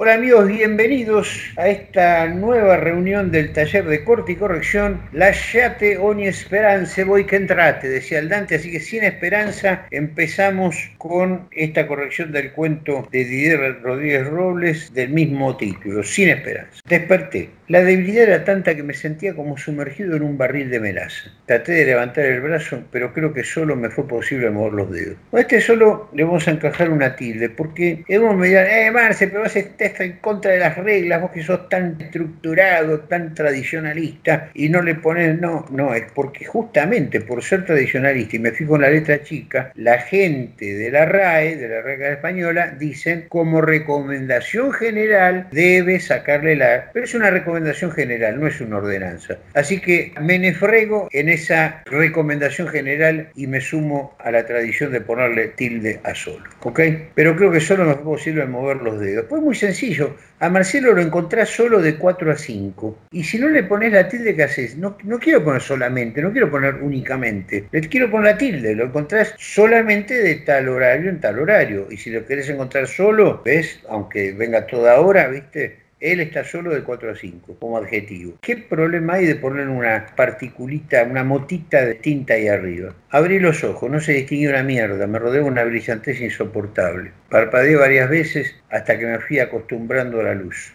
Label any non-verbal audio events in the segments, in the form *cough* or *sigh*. Hola amigos, bienvenidos a esta nueva reunión del taller de corte y corrección. Lasciate ogni speranza voi che entrate, decía el Dante, así que sin esperanza empezamos con esta corrección del cuento de Didier Rodríguez Robles del mismo título, Sin esperanza. Desperté. La debilidad era tanta que me sentía como sumergido en un barril de melaza. Traté de levantar el brazo, pero creo que solo me fue posible mover los dedos. A este solo le vamos a encajar una tilde, porque hemos medido, Marce, pero vas a estar en contra de las reglas, vos que sos tan estructurado, tan tradicionalista, y no le pones, no, es porque justamente por ser tradicionalista, y me fijo en la letra chica, la gente de la RAE, de la Real Academia Española, dicen, como recomendación general, debe sacarle la... Pero es una recomendación general, no es una ordenanza. Así que me nefrego en esa recomendación general y me sumo a la tradición de ponerle tilde a solo, ¿ok? Pero creo que solo me fue posible mover los dedos. Pues muy sencillo, a Marcelo lo encontrás solo de 4 a 5. Y si no le pones la tilde, ¿qué haces? No quiero poner solamente, no quiero poner únicamente. Le quiero poner la tilde, lo encontrás solamente de tal horario en tal horario. Y si lo querés encontrar solo, ¿ves? Aunque venga toda hora, ¿viste? Él está solo de 4 a 5, como adjetivo. ¿Qué problema hay de poner una particulita, una motita de tinta ahí arriba? Abrí los ojos, no se distinguió una mierda, me rodeó una brillantez insoportable. Parpadeé varias veces hasta que me fui acostumbrando a la luz.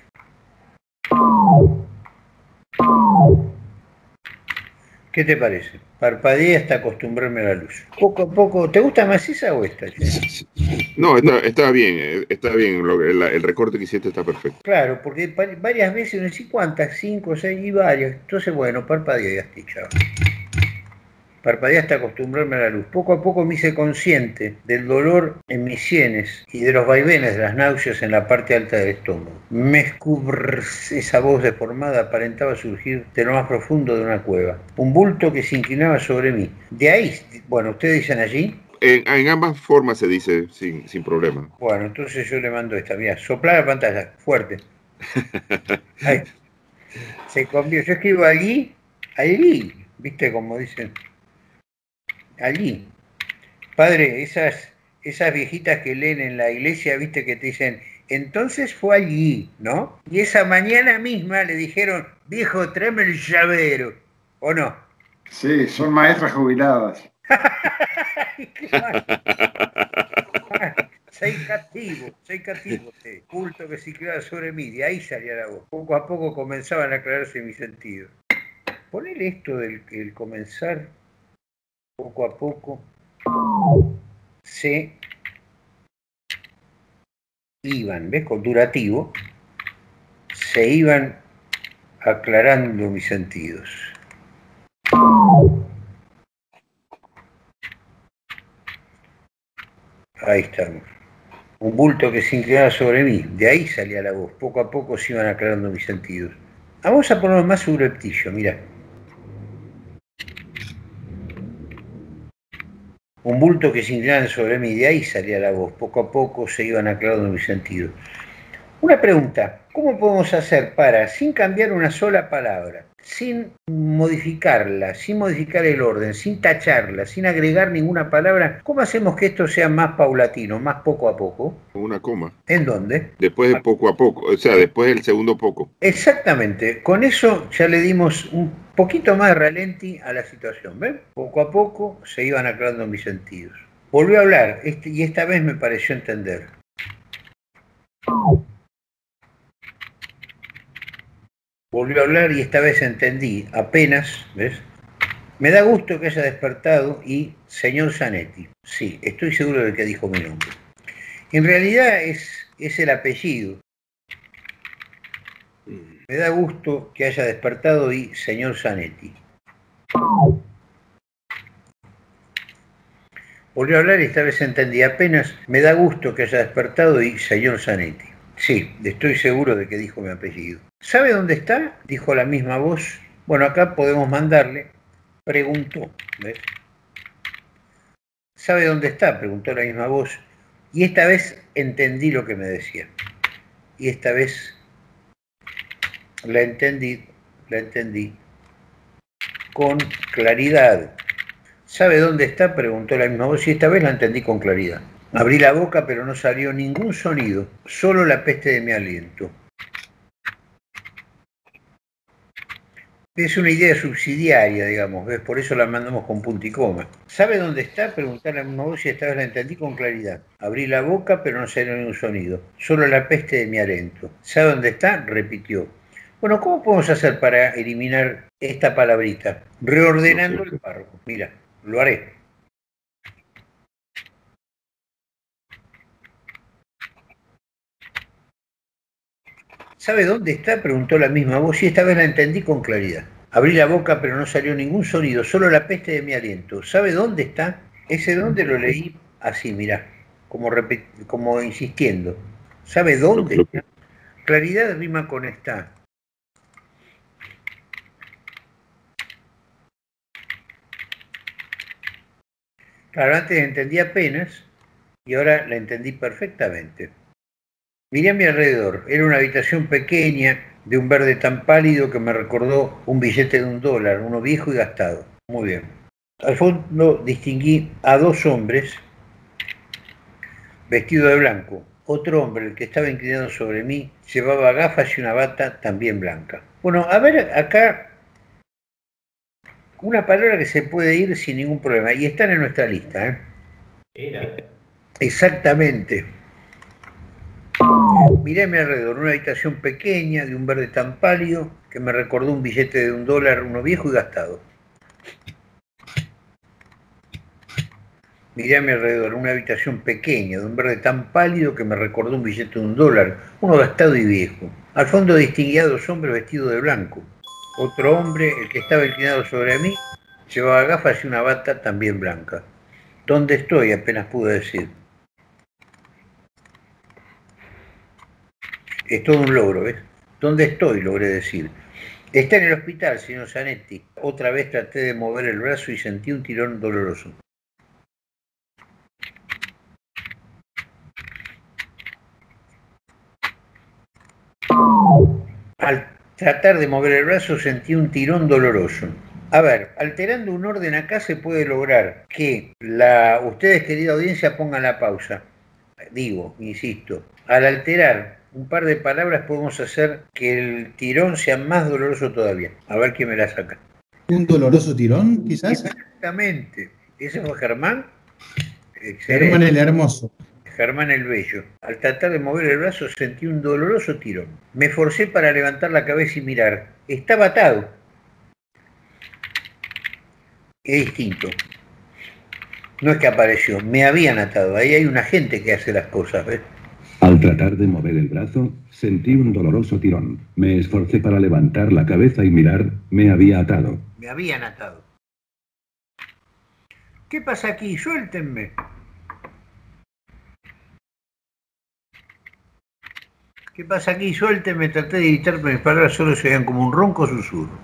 ¿Qué te parece? Parpadeé hasta acostumbrarme a la luz. Poco a poco. ¿Te gusta más esa o esta? No, está bien. El recorte que hiciste está perfecto. Claro, porque varias veces, no sé cuántas, 5, 6 y varias. Entonces, bueno, parpadeé hasta echado. Parpadeé hasta acostumbrarme a la luz. Poco a poco me hice consciente del dolor en mis sienes y de los vaivenes de las náuseas en la parte alta del estómago. Esa voz deformada aparentaba surgir de lo más profundo de una cueva. Un bulto que se inclinaba sobre mí. De ahí, bueno, ustedes dicen allí. En ambas formas se dice sin problema. Bueno, entonces yo le mando esta. Mirá, soplá la pantalla, fuerte. Ahí. Se cambió. Yo escribo allí, ¿viste como dicen? Allí. Padre, esas viejitas que leen en la iglesia, viste que te dicen, entonces fue allí, ¿no? Y esa mañana misma le dijeron, viejo, tráeme el llavero, ¿o no? Sí, son maestras jubiladas. ¿Qué más? *laughs* Soy cativo, culto que se creaba sobre mí, de ahí salía la voz. Poco a poco comenzaban a aclararse mis sentidos. Poner esto del comenzar... Poco a poco, se iban, ¿ves? Con durativo, se iban aclarando mis sentidos. Ahí estamos. Un bulto que se inclinaba sobre mí, de ahí salía la voz. Poco a poco se iban aclarando mis sentidos. Vamos a poner más subreptilio, mirá. Un bulto que se inclinaba sobre mí, de ahí salía la voz. Poco a poco se iban aclarando mis sentidos. Una pregunta, ¿cómo podemos hacer para, sin cambiar una sola palabra, sin modificarla, sin modificar el orden, sin tacharla, sin agregar ninguna palabra, cómo hacemos que esto sea más paulatino, más poco a poco? Una coma. ¿En dónde? Después de poco a poco, o sea, después del segundo poco. Exactamente, con eso ya le dimos un poquito más de ralenti a la situación, ¿ven? Poco a poco se iban aclarando mis sentidos. Volví a hablar, y esta vez me pareció entender. Volví a hablar y esta vez entendí, apenas, ¿ves? Me da gusto que haya despertado y, señor Zanetti, sí, estoy seguro de que dijo mi nombre. En realidad es el apellido. Me da gusto que haya despertado y, señor Zanetti. Volví a hablar y esta vez entendí, apenas, me da gusto que haya despertado y, señor Zanetti. Sí, estoy seguro de que dijo mi apellido. ¿Sabe dónde está? Dijo la misma voz. Bueno, acá podemos mandarle. Preguntó. ¿Ves? ¿Sabe dónde está? Preguntó la misma voz. Y esta vez entendí lo que me decía. Y esta vez la entendí. Con claridad. ¿Sabe dónde está? Preguntó la misma voz. Y esta vez la entendí con claridad. Abrí la boca, pero no salió ningún sonido, solo la peste de mi aliento. Es una idea subsidiaria, digamos, ¿ves? Por eso la mandamos con punto y coma. ¿Sabe dónde está? Preguntarle a mi voz y esta vez la entendí con claridad. Abrí la boca, pero no salió ningún sonido, solo la peste de mi aliento. ¿Sabe dónde está? Repitió. Bueno, ¿cómo podemos hacer para eliminar esta palabrita? Reordenando el párrafo. Mira, lo haré. ¿Sabe dónde está? Preguntó la misma voz y esta vez la entendí con claridad. Abrí la boca pero no salió ningún sonido, solo la peste de mi aliento. ¿Sabe dónde está? Ese dónde lo leí así, mirá, como insistiendo. ¿Sabe dónde está? Claridad rima con está. Claro, antes la entendí apenas y ahora la entendí perfectamente. Miré a mi alrededor, era una habitación pequeña de un verde tan pálido que me recordó un billete de $1, uno viejo y gastado. Muy bien. Al fondo distinguí a dos hombres vestidos de blanco. Otro hombre, el que estaba inclinado sobre mí, llevaba gafas y una bata también blanca. Bueno, a ver acá una palabra que se puede ir sin ningún problema y están en nuestra lista, ¿eh? Era. Exactamente. Miré a mi alrededor, una habitación pequeña de un verde tan pálido que me recordó un billete de $1, uno viejo y gastado. Miré a mi alrededor, una habitación pequeña de un verde tan pálido que me recordó un billete de $1, uno gastado y viejo. Al fondo distinguí a dos hombres vestidos de blanco. Otro hombre, el que estaba inclinado sobre mí, llevaba gafas y una bata también blanca. ¿Dónde estoy? Apenas pude decir. Es todo un logro, ¿ves? ¿Dónde estoy? Logré decir. Está en el hospital, señor Zanetti. Otra vez traté de mover el brazo y sentí un tirón doloroso. Al tratar de mover el brazo sentí un tirón doloroso. A ver, alterando un orden acá se puede lograr que ustedes, querida audiencia, pongan la pausa. Digo, insisto, al alterar un par de palabras podemos hacer que el tirón sea más doloroso todavía. A ver quién me la saca. ¿Un doloroso tirón, quizás? Exactamente. Ese fue Germán. Excelente. Germán el hermoso. Germán el bello. Al tratar de mover el brazo sentí un doloroso tirón. Me forcé para levantar la cabeza y mirar. Estaba atado. Es distinto. No es que apareció. Me habían atado. Ahí hay una gente que hace las cosas, ¿ves? Al tratar de mover el brazo, sentí un doloroso tirón. Me esforcé para levantar la cabeza y mirar, me había atado. Me habían atado. ¿Qué pasa aquí? Suéltenme. ¿Qué pasa aquí? Suéltenme. Traté de gritar, pero mis palabras solo se veían como un ronco susurro.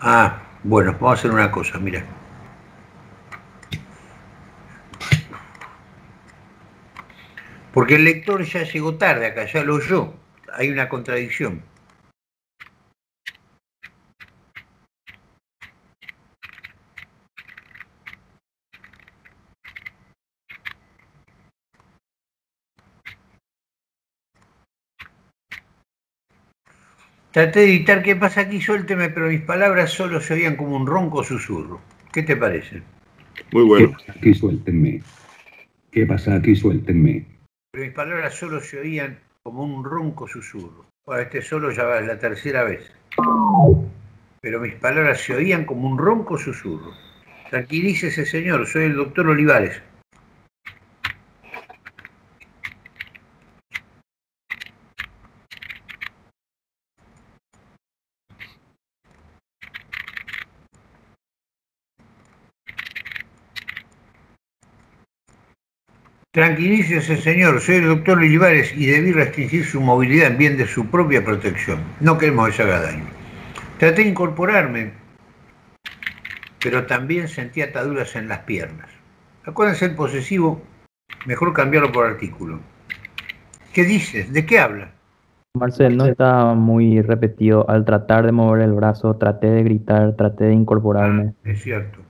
Ah, bueno, vamos a hacer una cosa, mira. Porque el lector ya llegó tarde acá, ya lo oyó. Hay una contradicción. Traté de evitar qué pasa aquí, suélteme, pero mis palabras solo se oían como un ronco susurro. ¿Qué te parece? Muy bueno. Aquí suéltenme. ¿Qué pasa aquí? Suéltenme. Pero mis palabras solo se oían como un ronco susurro. Bueno, este solo ya va, es la tercera vez. Pero mis palabras se oían como un ronco susurro. Tranquilícese, señor, soy el doctor Olivares. Tranquilícese, señor, soy el doctor Olivares y debí restringir su movilidad en bien de su propia protección. No queremos que se haga daño. Traté de incorporarme, pero también sentí ataduras en las piernas. Acuérdense el posesivo, mejor cambiarlo por artículo. ¿Qué dices? ¿De qué habla? Marcel, no está muy repetido. Al tratar de mover el brazo, traté de gritar, traté de incorporarme. Es cierto.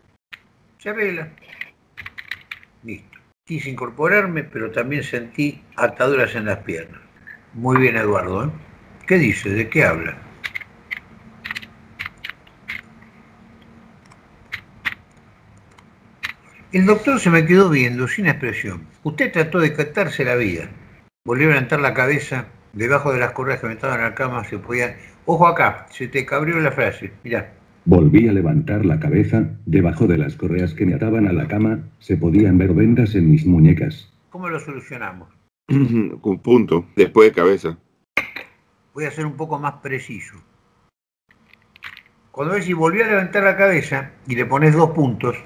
Se arregla. Listo. Quise incorporarme, pero también sentí ataduras en las piernas. Muy bien, Eduardo, ¿eh? ¿Qué dice? ¿De qué habla? El doctor se me quedó viendo, sin expresión. Usted trató de catarse la vida. Volvió a levantar la cabeza. Debajo de las correas que me estaban en la cama se podían... Ojo acá, se te cabrió la frase, mirá. Volví a levantar la cabeza, debajo de las correas que me ataban a la cama, se podían ver vendas en mis muñecas. ¿Cómo lo solucionamos? Con punto, después de cabeza. Voy a ser un poco más preciso. Cuando ves si volví a levantar la cabeza y le pones dos puntos,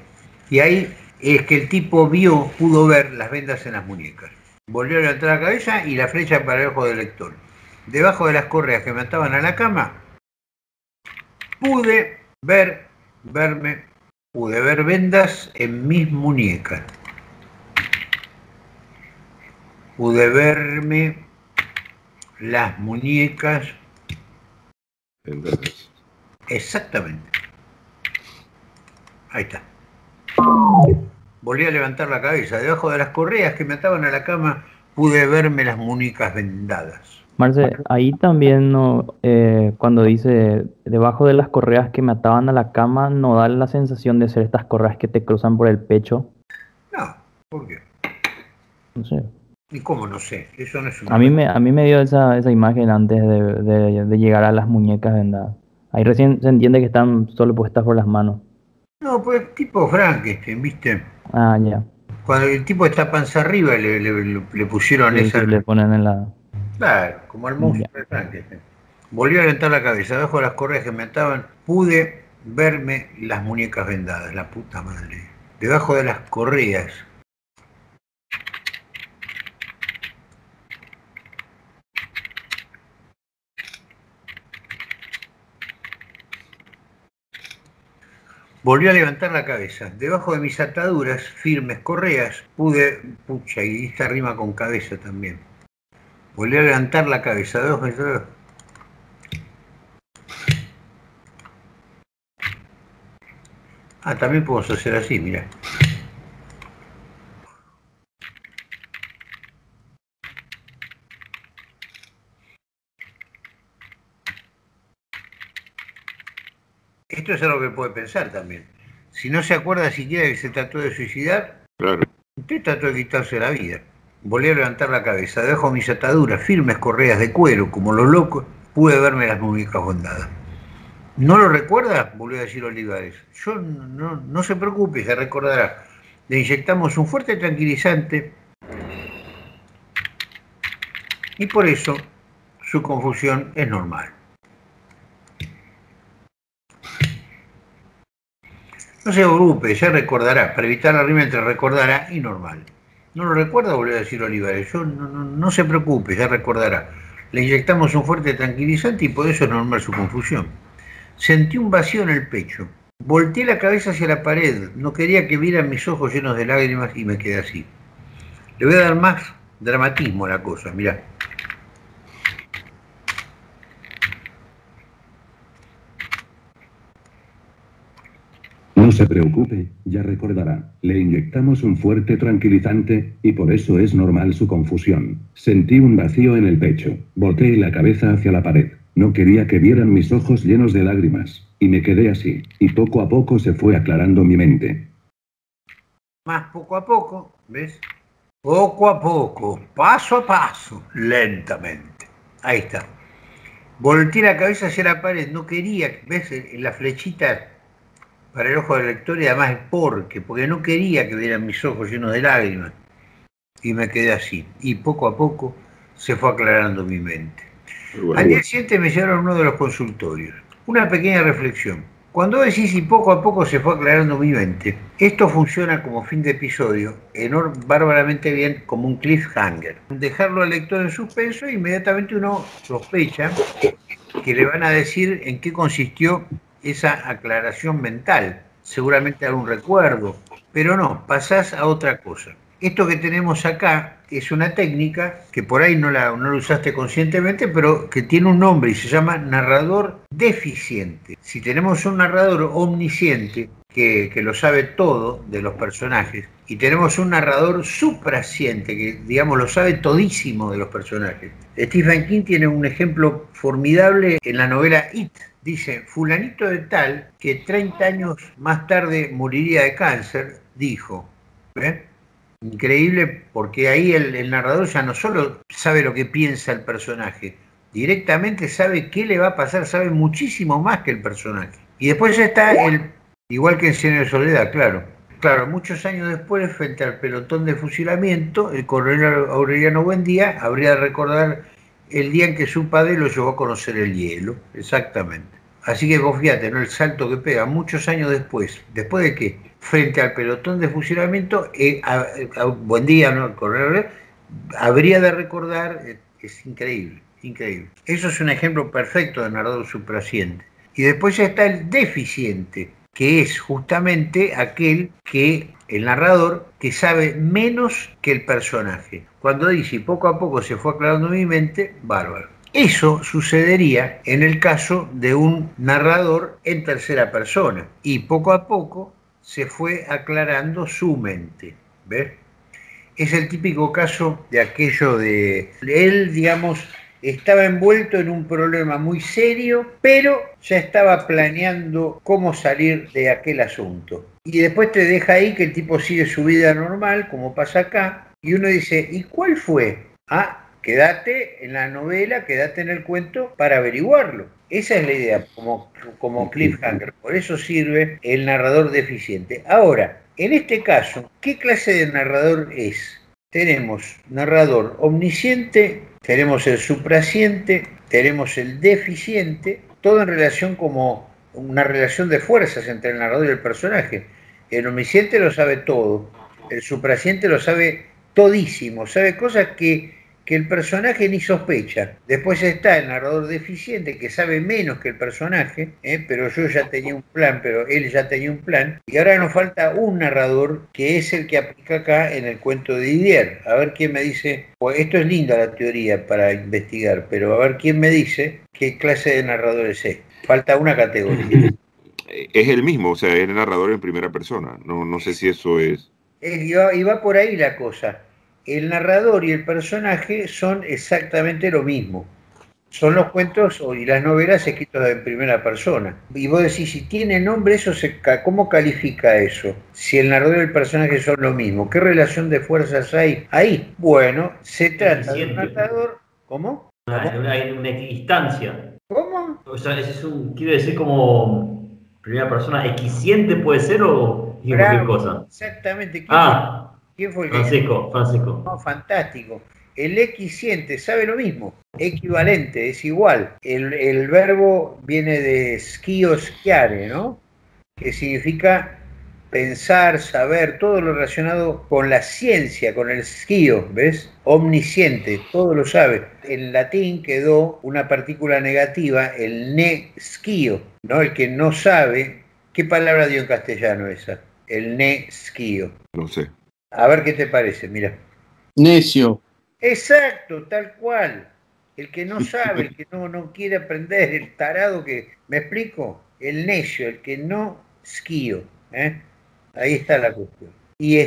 y ahí es que el tipo vio, pudo ver las vendas en las muñecas. Volvió a levantar la cabeza y la flecha para el ojo del lector. Debajo de las correas que me ataban a la cama, pude ver, pude ver vendas en mis muñecas. Pude verme las muñecas. Entonces. Exactamente. Ahí está. Volví a levantar la cabeza. Debajo de las correas que me ataban a la cama pude verme las muñecas vendadas. Marce, ahí también no, cuando dice debajo de las correas que me ataban a la cama, ¿no da la sensación de ser estas correas que te cruzan por el pecho? No, ¿por qué? No sé. ¿Y cómo no sé? Eso no es un... A mí me dio esa imagen antes de llegar a las muñecas vendadas. Ahí recién se entiende que están solo puestas por las manos. No, pues tipo Frankenstein, ¿viste? Ah, ya. Cuando el tipo está panza arriba le pusieron sí, esa... Le ponen en la... Claro, como el monstruo de Frankenstein. Volví a levantar la cabeza. Debajo de las correas que me ataban, pude verme las muñecas vendadas. La puta madre. Debajo de las correas. Volví a levantar la cabeza. Debajo de mis ataduras, firmes correas, pude... Pucha, y esta rima con cabeza también. Volví a levantar la cabeza. Ah, también podemos hacer así, mira. Esto es algo que puede pensar también. Si no se acuerda siquiera que se trató de suicidar, claro. Usted trató de quitarse la vida. Volví a levantar la cabeza. Debajo de mis ataduras, firmes correas de cuero, como los locos, pude verme las muñecas vendadas. ¿No lo recuerda? Volvió a decir Olivares. Yo no se preocupe, se recordará. Le inyectamos un fuerte tranquilizante y por eso su confusión es normal. No se preocupe, ya recordará, para evitar la rima entre recordará y normal. No lo recuerda, volvió a decir Olivares. Yo, no se preocupe, ya recordará. Le inyectamos un fuerte tranquilizante y por eso es normal su confusión. Sentí un vacío en el pecho. Volteé la cabeza hacia la pared. No quería que vieran mis ojos llenos de lágrimas y me quedé así. Le voy a dar más dramatismo a la cosa, mirá. No se preocupe, ya recordará. Le inyectamos un fuerte tranquilizante, y por eso es normal su confusión. Sentí un vacío en el pecho. Volteé la cabeza hacia la pared. No quería que vieran mis ojos llenos de lágrimas, y me quedé así, y poco a poco se fue aclarando mi mente. Más poco a poco, ¿ves? Poco a poco, paso a paso, lentamente. Ahí está. Volteé la cabeza hacia la pared, no quería, ¿ves? La flechita... para el ojo del lector y además el porque no quería que vieran mis ojos llenos de lágrimas. Y me quedé así. Y poco a poco se fue aclarando mi mente. Bueno. Al día siguiente me llevaron a uno de los consultorios. Una pequeña reflexión. Cuando decís y poco a poco se fue aclarando mi mente, esto funciona como fin de episodio, bárbaramente bien, como un cliffhanger. Dejarlo al lector en suspenso e inmediatamente uno sospecha que le van a decir en qué consistió esa aclaración mental, seguramente algún recuerdo, pero no, pasás a otra cosa. Esto que tenemos acá es una técnica que por ahí no la usaste conscientemente, pero que tiene un nombre y se llama narrador deficiente. Si tenemos un narrador omnisciente, que lo sabe todo de los personajes, y tenemos un narrador suprasciente que, digamos, lo sabe todísimo de los personajes. Stephen King tiene un ejemplo formidable en la novela It. Dice, fulanito de tal, que 30 años más tarde moriría de cáncer, dijo. ¿Eh? Increíble, porque ahí el narrador ya no solo sabe lo que piensa el personaje, directamente sabe qué le va a pasar, sabe muchísimo más que el personaje. Y después está el, igual que en Cien años de Soledad, claro, muchos años después, frente al pelotón de fusilamiento, el coronel Aureliano Buendía habría de recordar el día en que su padre lo llevó a conocer el hielo, exactamente. Así que confíate, ¿no? El salto que pega muchos años después. ¿Después de qué? Frente al pelotón de fusilamiento, Buendía, ¿no? El coronel habría de recordar, es increíble, increíble. Eso es un ejemplo perfecto de narrador suprasciente. Y después está el deficiente, que es justamente aquel que, el narrador, que sabe menos que el personaje. Cuando dice, y poco a poco se fue aclarando mi mente, bárbaro. Eso sucedería en el caso de un narrador en tercera persona, y poco a poco se fue aclarando su mente. ¿Ves? Es el típico caso de aquello de... él, digamos, estaba envuelto en un problema muy serio, pero ya estaba planeando cómo salir de aquel asunto. Y después te deja ahí que el tipo sigue su vida normal, como pasa acá, y uno dice, ¿y cuál fue? Ah, quédate en la novela, quédate en el cuento para averiguarlo. Esa es la idea, como cliffhanger. Por eso sirve el narrador deficiente. Ahora, en este caso, ¿qué clase de narrador es? Tenemos narrador omnisciente, tenemos el suprasciente, tenemos el deficiente, todo en relación como una relación de fuerzas entre el narrador y el personaje. El omnisciente lo sabe todo, el suprasciente lo sabe todísimo, sabe cosas que el personaje ni sospecha. Después está el narrador deficiente, que sabe menos que el personaje, pero yo ya tenía un plan, pero él ya tenía un plan. Y ahora nos falta un narrador, que es el que aplica acá en el cuento de Didier. A ver quién me dice, pues esto es linda la teoría para investigar, pero a ver quién me dice qué clase de narrador es este. Falta una categoría. Es el mismo, o sea, es el narrador en primera persona. No sé si eso es... Y va por ahí la cosa. El narrador y el personaje son exactamente lo mismo. Son los cuentos y las novelas escritos en primera persona. Y vos decís, si tiene nombre, eso ¿cómo califica eso? Si el narrador y el personaje son lo mismo, ¿qué relación de fuerzas hay ahí? Bueno, se trata de un narrador... ¿Cómo? Hay una equidistancia. ¿Cómo? O sea, eso es quiero decir, como primera persona, ¿equisciente puede ser o cualquier cosa? Exactamente. ¿Quién fue el Francisco. No, fantástico. El equisciente sabe lo mismo, equivalente, es igual. El verbo viene de schio, schiare, ¿no? Que significa pensar, saber, todo lo relacionado con la ciencia, con el schio, ¿ves? Omnisciente, todo lo sabe. En latín quedó una partícula negativa, el ne schio, ¿no? El que no sabe. ¿Qué palabra dio en castellano esa? El ne schio. No sé. A ver qué te parece, mira. Necio. Exacto, tal cual. El que no sabe, el que no quiere aprender, el tarado que... ¿Me explico? El necio, el que no esquío. Ahí está la cuestión. Y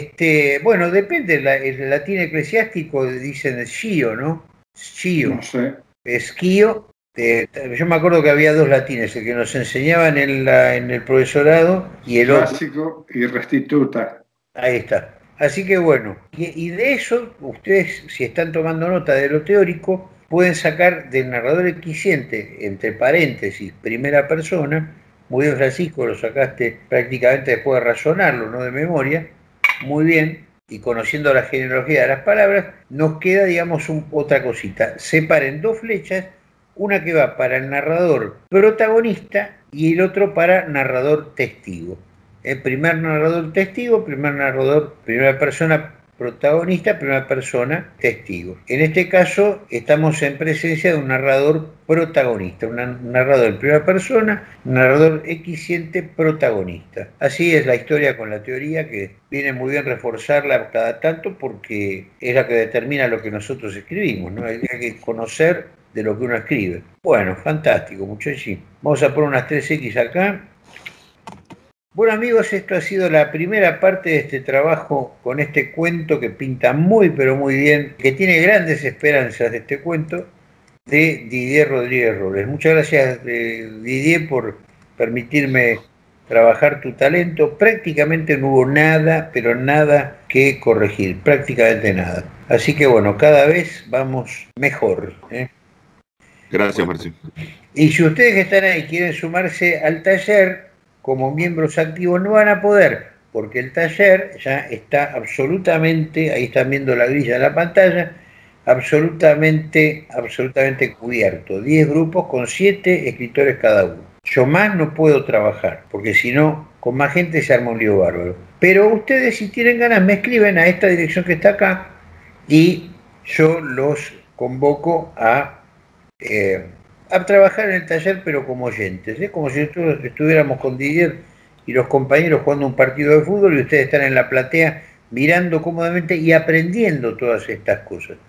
bueno, depende, el latín eclesiástico dicen schio, ¿no? Schio. No sé. Esquío. Yo me acuerdo que había dos latines, el que nos enseñaban en el profesorado y el otro. Clásico y restituta. Ahí está. Así que bueno, y de eso, ustedes, si están tomando nota de lo teórico, pueden sacar del narrador equisciente, entre paréntesis, primera persona. Muy bien, Francisco, lo sacaste prácticamente después de razonarlo, no de memoria. Muy bien, y conociendo la genealogía de las palabras, nos queda, digamos, otra cosita. Separen dos flechas, una que va para el narrador protagonista y el otro para narrador testigo. El primer narrador testigo, primer narrador, primera persona protagonista, primera persona testigo. En este caso estamos en presencia de un narrador protagonista, un narrador en primera persona, un narrador equisciente protagonista. Así es la historia con la teoría, que viene muy bien reforzarla cada tanto porque es la que determina lo que nosotros escribimos, ¿no? Hay que conocer de lo que uno escribe. Bueno, fantástico, muchachos. Vamos a poner unas 3X acá. Bueno, amigos, esto ha sido la primera parte de este trabajo con este cuento que pinta muy, pero muy bien, que tiene grandes esperanzas de este cuento, de Didier Rodríguez Robles. Muchas gracias, Didier, por permitirme trabajar tu talento. Prácticamente no hubo nada, pero nada que corregir, prácticamente nada. Así que bueno, cada vez vamos mejor, ¿eh? Gracias, Marcelo. Y si ustedes que están ahí quieren sumarse al taller como miembros activos, no van a poder, porque el taller ya está absolutamente, ahí están viendo la grilla de la pantalla, absolutamente cubierto. 10 grupos con 7 escritores cada uno. Yo más no puedo trabajar, porque si no, con más gente se arma un lío bárbaro. Pero ustedes, si tienen ganas, me escriben a esta dirección que está acá y yo los convoco a trabajar en el taller, pero como oyentes, ¿eh? Como si estuviéramos con Didier y los compañeros jugando un partido de fútbol y ustedes están en la platea mirando cómodamente y aprendiendo todas estas cosas.